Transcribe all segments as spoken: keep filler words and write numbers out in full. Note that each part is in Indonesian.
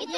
Itu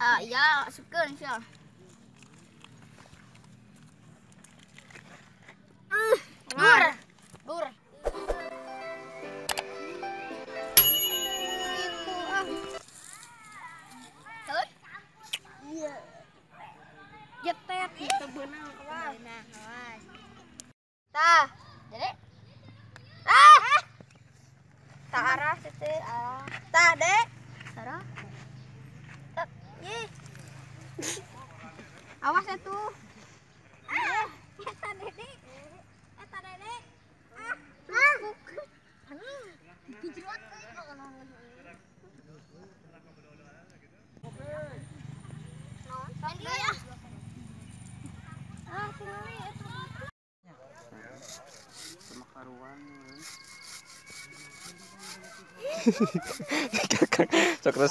ah ya suka insya. Bur, bur. Tahu? Iya. Jetet kita benang kawas. Benang kawas. Tah, jadi. Tah. Tah arah situ. Tah dek. Arah. Awas itu. Ah, eta dedek. Eta dedek. Ah, dijelot euy kana. Naon sampe ah. Ah, tinggali eta. Semakaruan. Kakak, sok terus.